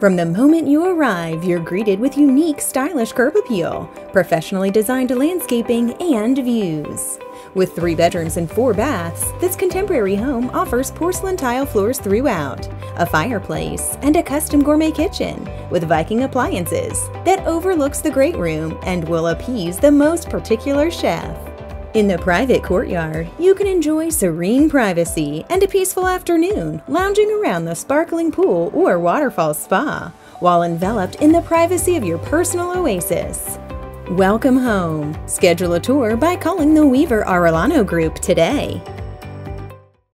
From the moment you arrive, you're greeted with unique, stylish curb appeal, professionally designed landscaping, and views. With 3 bedrooms and 4 baths, this contemporary home offers porcelain tile floors throughout, a fireplace, and a custom gourmet kitchen with Viking appliances that overlooks the great room and will appease the most particular chef. In the private courtyard, you can enjoy serene privacy and a peaceful afternoon lounging around the sparkling pool or waterfall spa, while enveloped in the privacy of your personal oasis. Welcome home! Schedule a tour by calling the Weaver Arellano Group today.